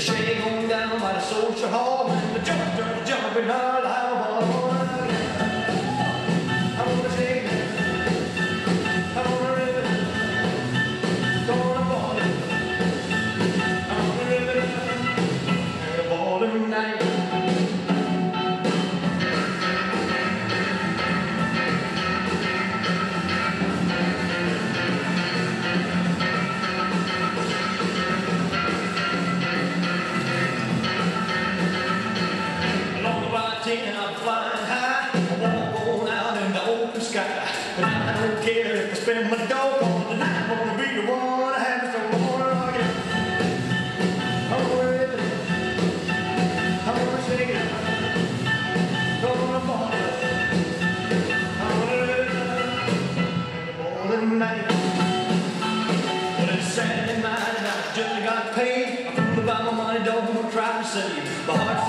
She's going down by the social hall. The jumper, jumping all out of all. I'm gonna sing, I'm gonna rip it, gonna ball it. I'm gonna rip it up, gonna ball it tonight. I'm flying high, I wanna go out in the open sky. But I don't care if I spend my dough on the night, I wanna be the one I have to more again. I'm gonna rip it, I'm gonna sing it, I'm gonna ball it, I'm gonna rip it up, all the night. But it's Saturday night and I just got paid. I fooled about my money, don't cry to save.